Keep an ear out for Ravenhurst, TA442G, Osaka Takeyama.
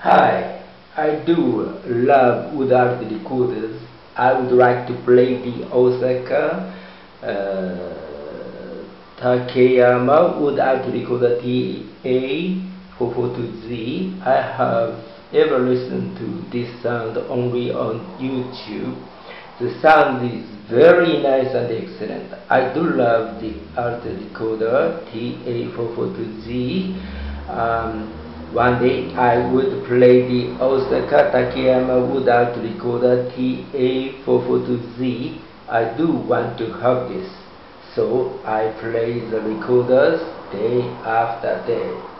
Hi, I do love without the decoders. I would like to play the Osaka Takeyama without decoder TA442G. I have ever listened to this sound only on YouTube. The sound is very nice and excellent. I do love the alt decoder TA442G. One day I would play the Osaka Takeyama without recorder TA442G. I do want to have this, so I play the recorders day after day.